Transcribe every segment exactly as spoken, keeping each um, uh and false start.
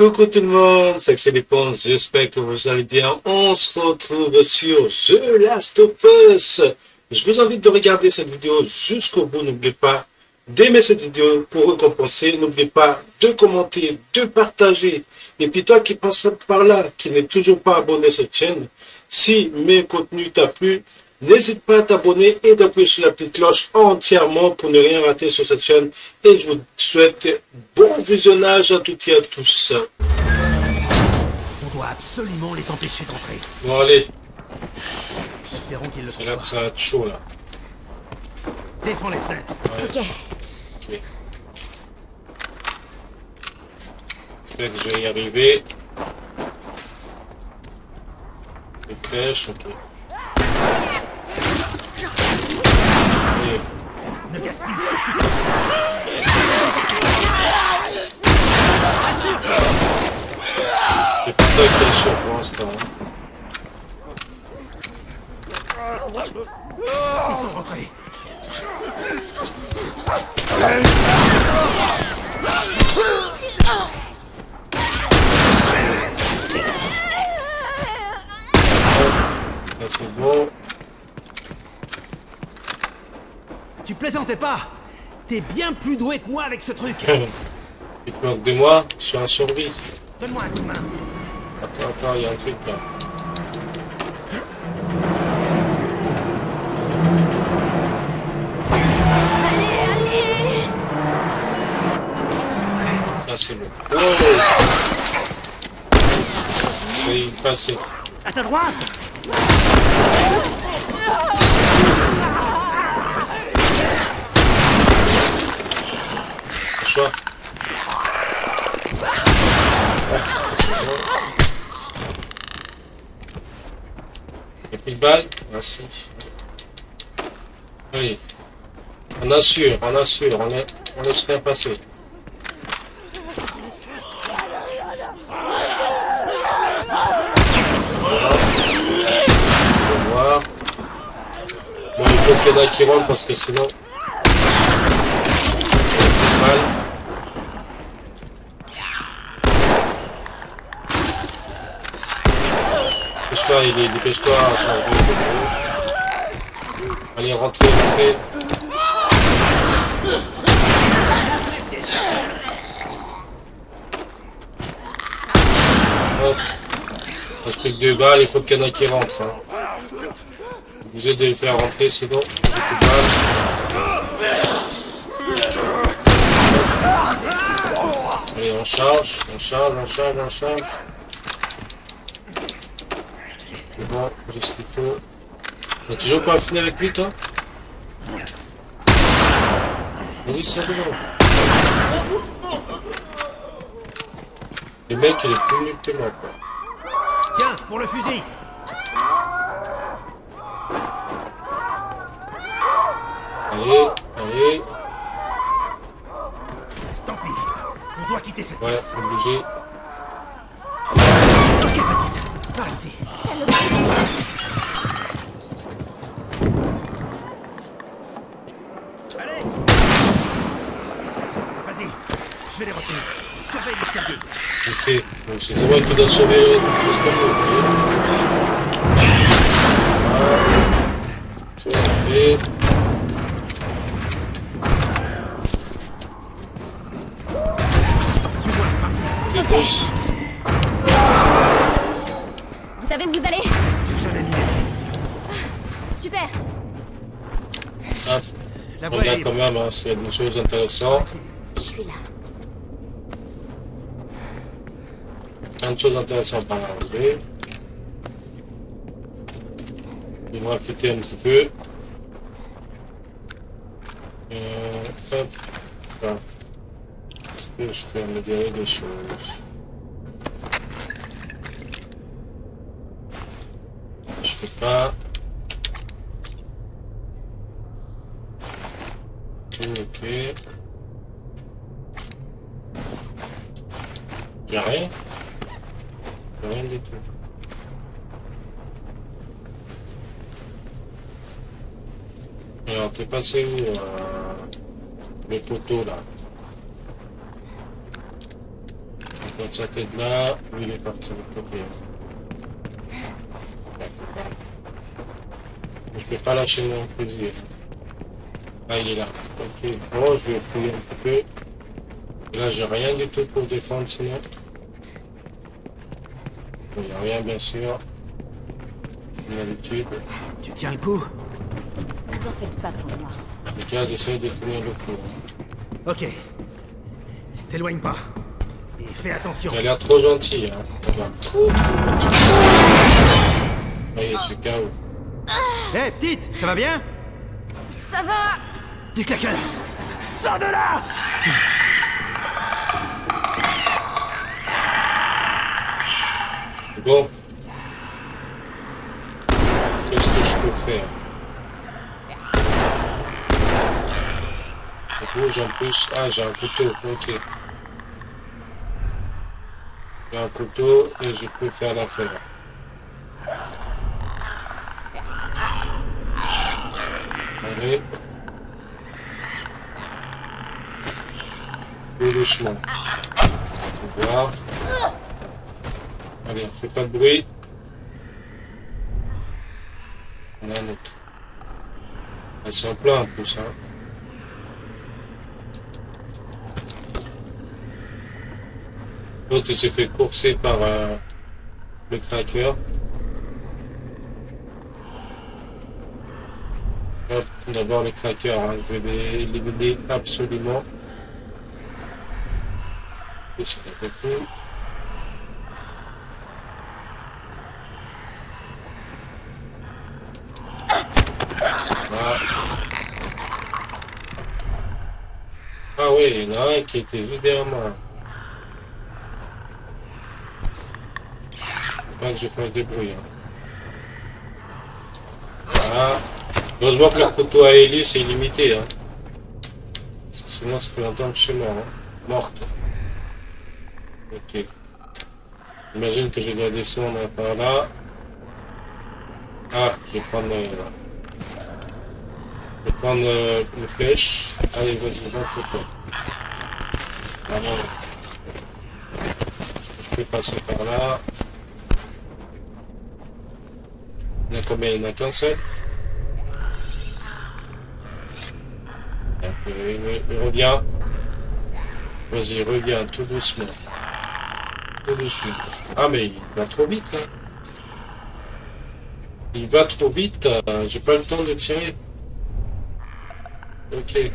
Coucou tout le monde, c'est Axel Eponge, j'espère que vous allez bien. On se retrouve sur The Last of Us. Je vous invite de regarder cette vidéo jusqu'au bout. N'oubliez pas d'aimer cette vidéo pour récompenser. N'oubliez pas de commenter, de partager. Et puis toi qui passes par là, qui n'est toujours pas abonné à cette chaîne, si mes contenus t'a plu, n'hésite pas à t'abonner et d'appuyer sur la petite cloche entièrement pour ne rien rater sur cette chaîne. Et je vous souhaite bon visionnage à toutes et à tous. On doit absolument les empêcher d'entrer. Bon allez. C'est là que ça va être chaud là. Défends les fenêtres. Ouais. Ok. Okay. J'espère que je vais y arriver. Les flèches, ok. Ne gaspille surtout pas. J'ai pas de temps de chaud pour l'instant. Ils sont rentrés. Là c'est bon. Tu plaisantais pas? T'es bien plus doué que moi avec ce truc. Tu te moques de moi? Je suis un survie. Donne-moi un coup de main. Attends, attends, il y a un truc là. Allez, allez. Ça c'est bon. Oh, je vais y passer. À ta droite. Choix. Et puis balle, merci. Oui. On assure, on assure, on est, on laisse rien passer. Voilà. Bon, il faut qu'il y en a qui rentrent parce que sinon. Balle. Dépêche-toi, il est, dépêche-toi, change de gros. Allez, rentrez, rentrez. Hop. Ça se pique deux balles, il faut qu'il y en a qui rentrent. Hein. Obligé de les faire rentrer, sinon, j'ai plus de balles. Allez, on charge, on charge, on charge, on charge. Bon, j'ai ce qu'il faut. T'as toujours pas fini avec lui, toi? Vas-y, c'est bon. Le mec, il est plus nul que moi, quoi. Tiens, pour le fusil. Allez, allez. Tant pis, on doit quitter cette place. Ouais, obligé. Par ici. Allez. Vas-y, je vais les retenir. Surveille l'escalier. Ok, donc c'est moi qui dois sauver l'escalier, ok. Voilà. Ça c'est fait. Ok, pousse. Vous savez où vous allez? J'ai jamais mis les pieds. Super. Ah, la regarde quand même, hein, s'il y a des choses intéressantes. Je suis là. Plein de choses intéressantes par l'arrivée. Ils vont affûter un petit peu. Euh, hop. Enfin, est-ce que je peux améliorer des choses? Je sais pas. Ok, ok. J'ai rien. J'ai rien du tout. Alors, t'es passé où euh, les poteaux là? Donc ça peut être là, ou il est parti de l'autre côté. Je peux pas lâcher mon fusil. Ah, il est là. Ok, bon, je vais fouiller un petit peu. Là, j'ai rien du tout pour défendre sinon. Il n'y a rien, bien sûr. Comme d'habitude. Tu tiens le coup? Vous en faites pas pour moi. Les gars, j'essaie de tenir le coup. Ok. T'éloigne pas. Et fais attention. T'as l'air trop gentil, hein. T'as l'air trop, trop gentil. Allez, je suis K O. Hé, hey, petite, ça va bien? Ça va. Des claqueurs. Sors de là. Bon. Qu'est-ce que je peux faire? Rouge en plus. Ah, j'ai un couteau. Ok. J'ai un couteau et je peux faire l'affaire. Allez. Tout doucement. On va voir. Allez, on fait pas de bruit. On a un autre. Elles sont plein en plus, hein. L'autre, il s'est fait courser par euh, le cracker. Hop, d'abord les crackers, hein. Je vais les éliminer absolument. Et c'est un peu cool. Ah oui, il y en a un qui était juste derrière moi. Faut pas que je fasse des bruits. Hein. Voilà. Heureusement que le couteau à hélice est illimité. Hein. Sinon, ça fait longtemps que je suis mort. Hein. Morte. Ok. J'imagine que je dois descendre par là. Ah, je vais prendre là. Je vais prendre euh, une flèche. Allez, vas-y, rentre quoi. Ah non. Je peux passer par là. Il y en a combien? Il y en a qu'un seul. Reviens. Vas-y, reviens tout doucement. Tout doucement. Ah mais il va trop vite. Hein. Il va trop vite. Euh, J'ai pas le temps de tirer. Ok.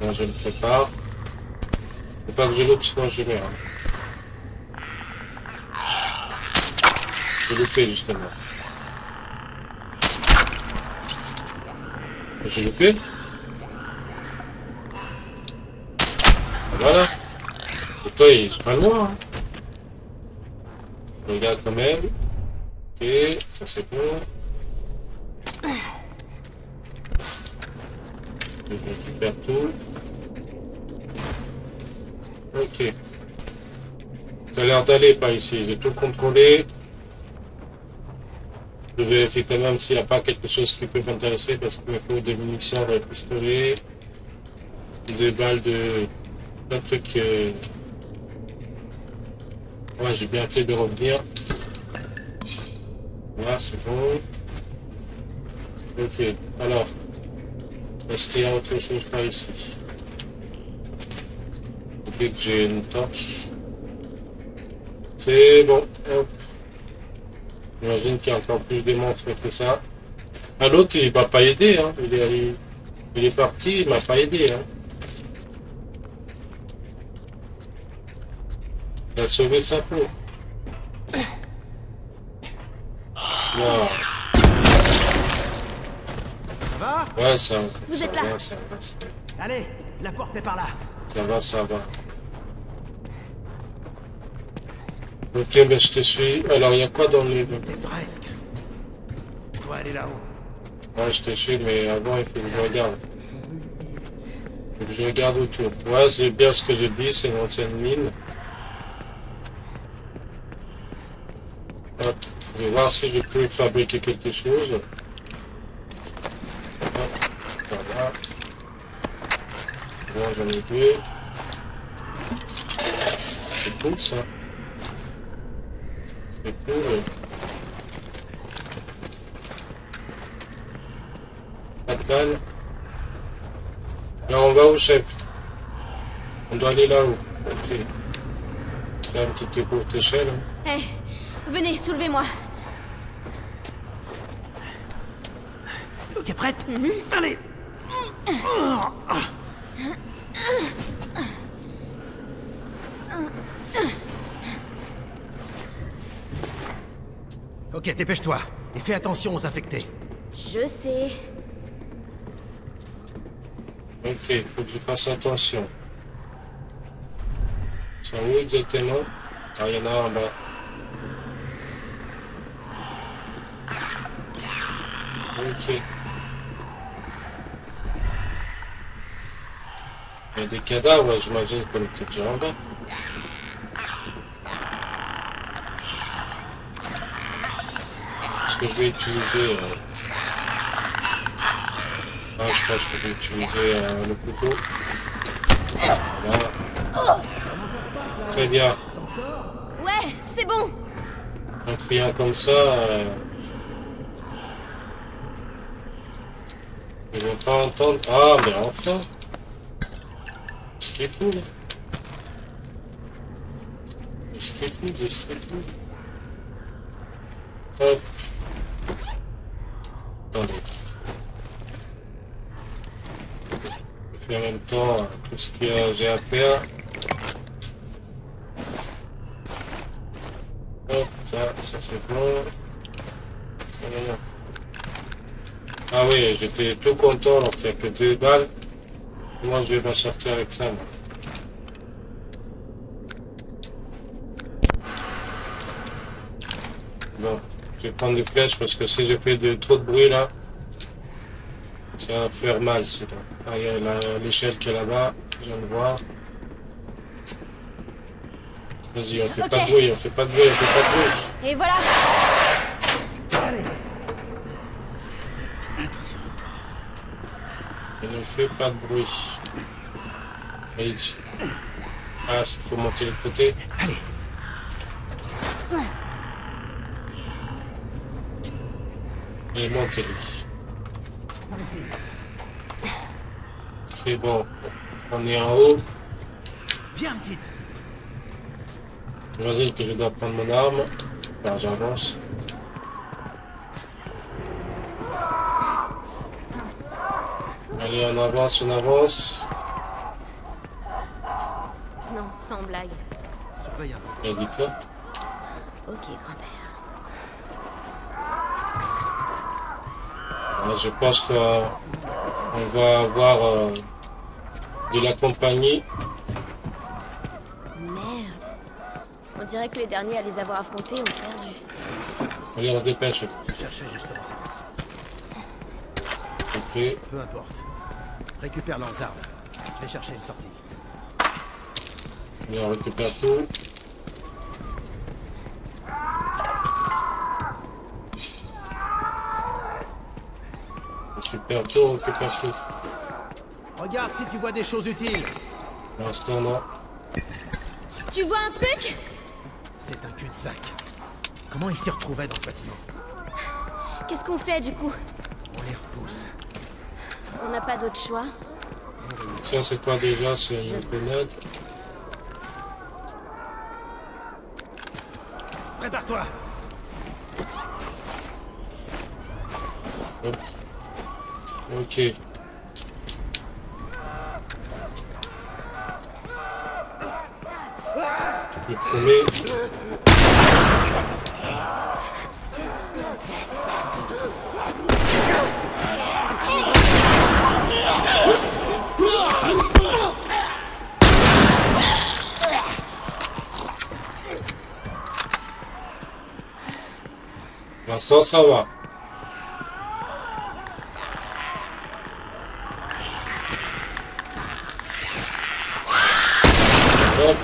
Là, je me prépare. Faut pas que je loupe, sinon je meurs. Hein. Je vais louper, justement. J'ai loupé. Voilà. Et toi, il est pas loin. Hein. Je regarde quand même. Ok, ça c'est bon. Je récupère tout. Ok. Ça a l'air d'aller par ici. J'ai tout contrôlé. Je vérifie quand même s'il n'y a pas quelque chose qui peut m'intéresser parce qu'il me faut des munitions de pistolet, des balles de. Un truc. Euh... Ouais, j'ai bien fait de revenir. Voilà, c'est bon. Ok, alors. Est-ce qu'il y a autre chose par ici? Ok, j'ai une torche. C'est bon. Hop. J'imagine qu'il y a encore plus de monstres que ça. Ah, l'autre, il m'a pas aidé. Hein. Il, est, il est parti, il m'a pas aidé. Hein. Il a sauvé sa peau. Wow. Ouais, ça va, Vous ça, êtes va, là. ça va, ça va. Allez, la porte est par là. Ça va, ça va. Ok, ben je te suis. Alors, il y a quoi dans les... presque. Je dois aller là-haut. Ouais, je te suis, mais avant, il faut que je regarde. Il faut que je regarde autour. Ouais, c'est bien ce que je dis, c'est une ancienne mine. Hop, je vais voir si je peux fabriquer quelque chose. Bon, j'en ai deux. cool ça. C'est cool. Euh... Pas de balle. Là on va où, chef? On doit aller là-haut. Ok. C'est un petit peu courte échelle. Hé, hey, venez, soulevez-moi. Ok, prête? Mm-hmm. Allez. Ok, dépêche-toi. Et fais attention aux infectés. Je sais. Ok, faut que je fasse attention. Ils sont où exactement? Ah, il y en a en bas. Ok. Il y a des cadavres, ouais, j'imagine, comme une petite jambe. Est-ce que je vais utiliser... Euh... Ah, je pense que je vais utiliser euh, le couteau. Voilà. Très bien. Ouais, c'est bon. En criant comme ça... Euh... Ils vont pas entendre... Ah, mais enfin. C'est cool. C'est cool, c'est cool. Hop. Attendez. Je fais en même temps tout ce que j'ai à faire. Hop, ça, ça c'est bon. Ah oui, j'étais tout content, alors qu'il n'y a que deux balles. Moi je vais pas sortir avec ça. Bon, je vais prendre des flèches parce que si je fais de, trop de bruit là, ça va faire mal. C'est bon. Ah, il y a l'échelle qui est là-bas, je viens de voir. Vas-y, on fait okay. Pas de bruit, on fait pas de bruit, on fait pas de bruit. Et voilà. Ne fait pas de bruit. Ah, il faut monter de côté. Allez. Et montez. C'est bon. On est en haut. Bien, petite. J'imagine que je dois prendre mon arme. Enfin, j'avance. Allez, on avance, on avance. Non, sans blague. Et dis-toi. Ok, grand-père. Je pense qu'on euh, va avoir euh, de la compagnie. Merde. On dirait que les derniers à les avoir affrontés ont perdu. Allez, on dépêche. Je cherchais justement ça. Ok. Peu importe. Récupère leurs armes. Je vais chercher une sortie. Bien, on récupère tout. On récupère tout, on récupère tout. Regarde si tu vois des choses utiles. Pour l'instant, non. Tu vois un truc? C'est un cul-de-sac. Comment ils s'y retrouvaient dans ce bâtiment? Qu'est-ce qu'on fait du coup? On les repousse. On n'a pas d'autre choix. Ça c'est quoi déjà? C'est une grenade. Prépare-toi. Hop. Ok. Le premier. Ça, ça va. Hop.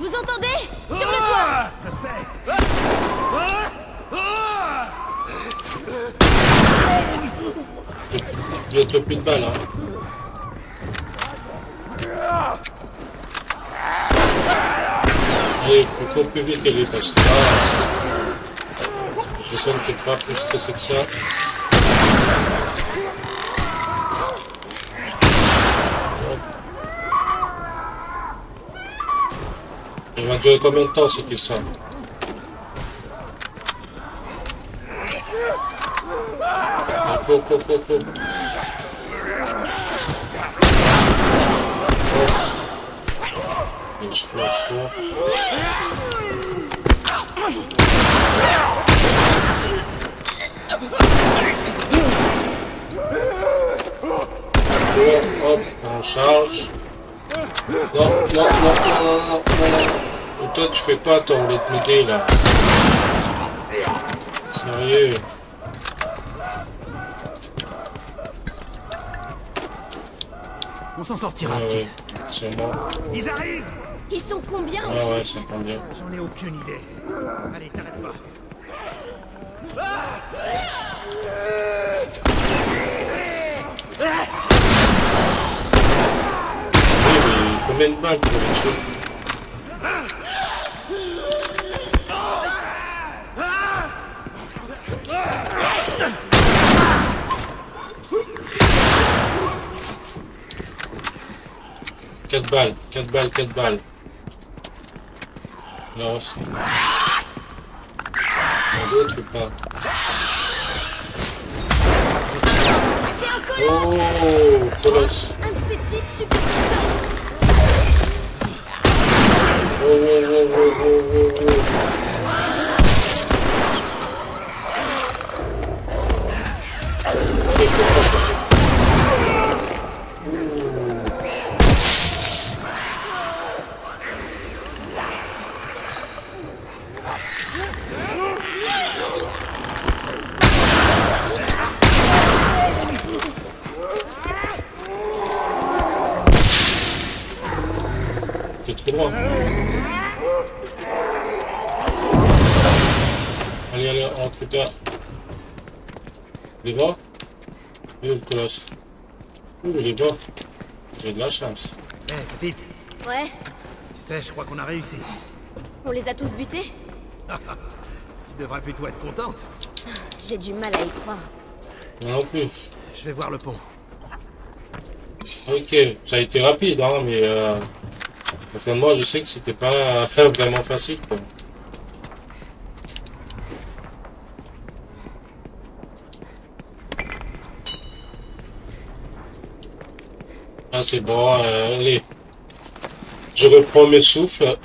Vous entendez? Sur le toit. Je vais te plus de balles, hein. Allez, il faut qu'on plus vite aller parce que... Ah, je sens que pas plus stressé que ça. Il va durer combien de temps cette histoire? Go, go, go, go. Let's go, let's go. Hop, on charge. Non, non, non, non, non, non. Toi, tu fais quoi, toi, on va te m'aider, là? Sérieux? On s'en sortira. Ah ouais, c'est bon. Ils arrivent. Ils sont combien? Ah ouais, c'est combien? J'en ai aucune idée. Allez, t'arrête pas. Oui, mais combien de balles pour les tuer? quatre balles, quatre balles, quatre balles. Là aussi. Y'a d'autres ou pas? Oh, colosse. Oh, oh, oh, oh, oh, oh, oh. Allez, allez, on recrute là. Il est mort? Il est le colosse. Ouh, il est mort. J'ai de la chance. Hé, hey, petite. Ouais. Tu sais, je crois qu'on a réussi. On les a tous butés? Tu devrais plutôt être contente. J'ai du mal à y croire. Non plus. Je vais voir le pont. Ok, ça a été rapide, hein, mais... Euh... Enfin, moi, je sais que c'était pas euh, vraiment facile, quoi. Ah, c'est bon, euh, allez. Je reprends mes souffles.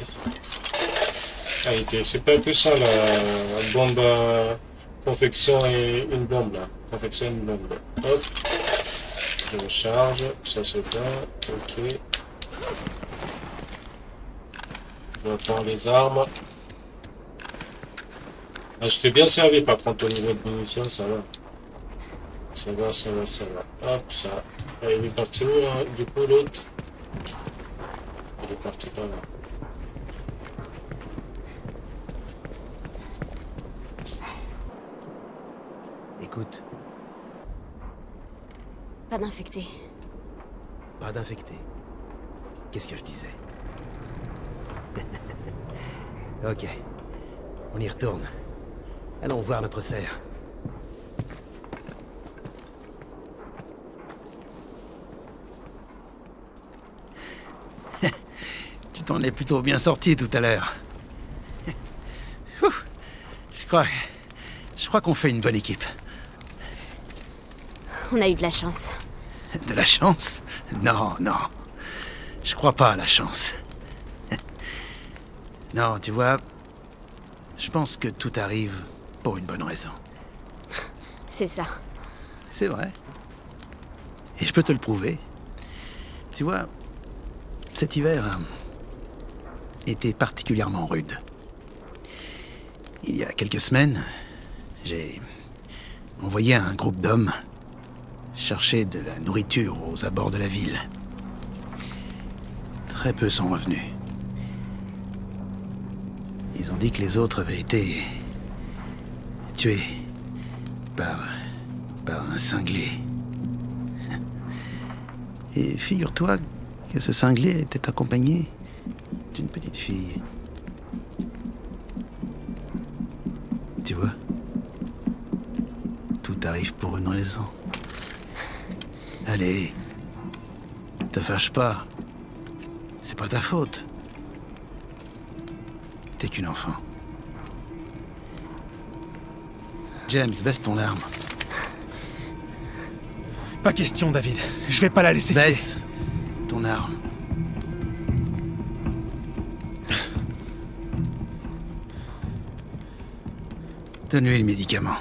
Ah, c'est pas un peu ça, la, la bombe... Euh, confection et une bombe, là. Confection et une bombe, là. Hop. Je recharge. Ça, c'est bon. Ok. Je prends les armes. Ah, je t'ai bien servi par contre au niveau de munitions, ça va. Ça va, ça va, ça va. Hop, ça. Et il est parti où, hein, du coup, l'autre? Il est parti par là. Écoute. Pas d'infecté. Pas d'infecté. Qu'est-ce que je disais? Ok, on y retourne. Allons voir notre serre. Tu t'en es plutôt bien sorti tout à l'heure. Je crois... Je crois qu'on fait une bonne équipe. On a eu de la chance. De la chance? Non, non. Je crois pas à la chance. Non, tu vois, je pense que tout arrive pour une bonne raison. C'est ça. C'est vrai. Et je peux te le prouver. Tu vois, cet hiver était particulièrement rude. Il y a quelques semaines, j'ai envoyé un groupe d'hommes chercher de la nourriture aux abords de la ville. Très peu sont revenus. Ils ont dit que les autres avaient été tués par, par un cinglé. Et figure-toi que ce cinglé était accompagné d'une petite fille. Tu vois, tout arrive pour une raison. Allez, te fâche pas. C'est pas ta faute. T'es qu'une enfant. James, baisse ton arme. Pas question, David. Je vais pas la laisser. Baisse ton arme. Donne-lui le médicament.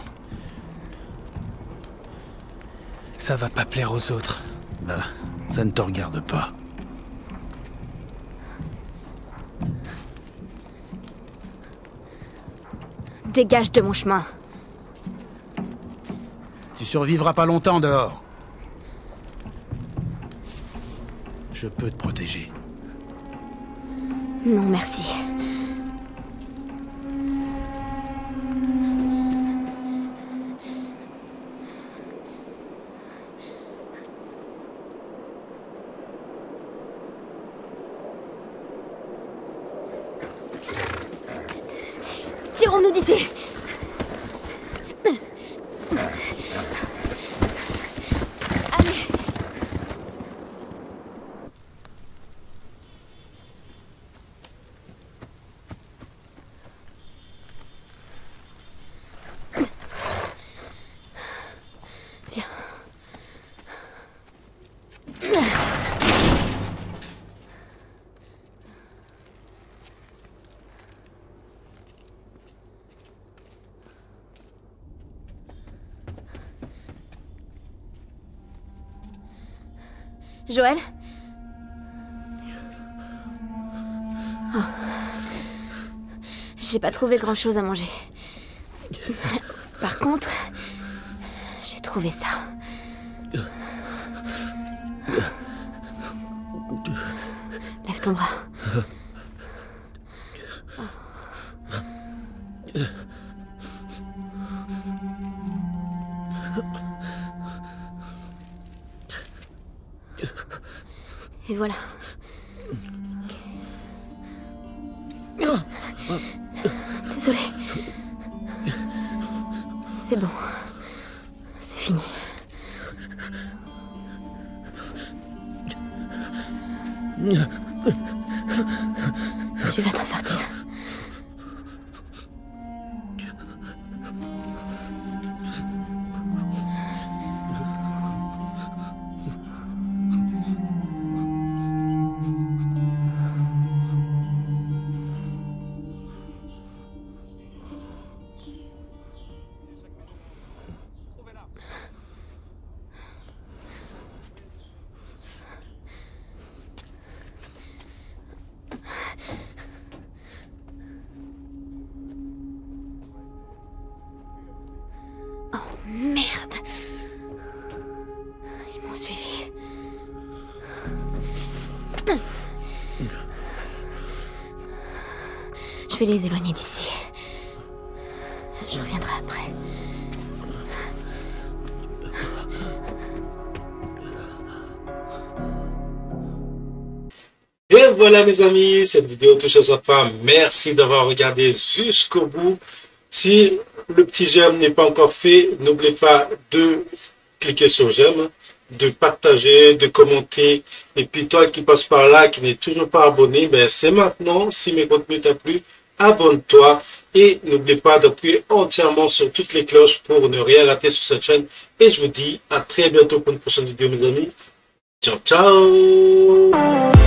Ça va pas plaire aux autres. Bah, ça ne te regarde pas. Dégage de mon chemin. Tu survivras pas longtemps dehors. Je peux te protéger. Non, merci. Tirons-nous d'ici. Joël ? Oh. J'ai pas trouvé grand-chose à manger. Par contre, j'ai trouvé ça. Lève ton bras. Et voilà. Okay. Désolée. C'est bon. C'est fini. Tu vas t'en sortir. Je vais les éloigner d'ici. Je reviendrai après. Et voilà mes amis, cette vidéo touche à sa fin. Merci d'avoir regardé jusqu'au bout. Si le petit j'aime n'est pas encore fait, n'oubliez pas de cliquer sur j'aime, de partager, de commenter. Et puis toi qui passes par là, qui n'est toujours pas abonné, ben c'est maintenant. Si mes contenus t'ont plu, abonne-toi et n'oublie pas d'appuyer entièrement sur toutes les cloches pour ne rien rater sur cette chaîne. Et je vous dis à très bientôt pour une prochaine vidéo mes amis. Ciao, ciao!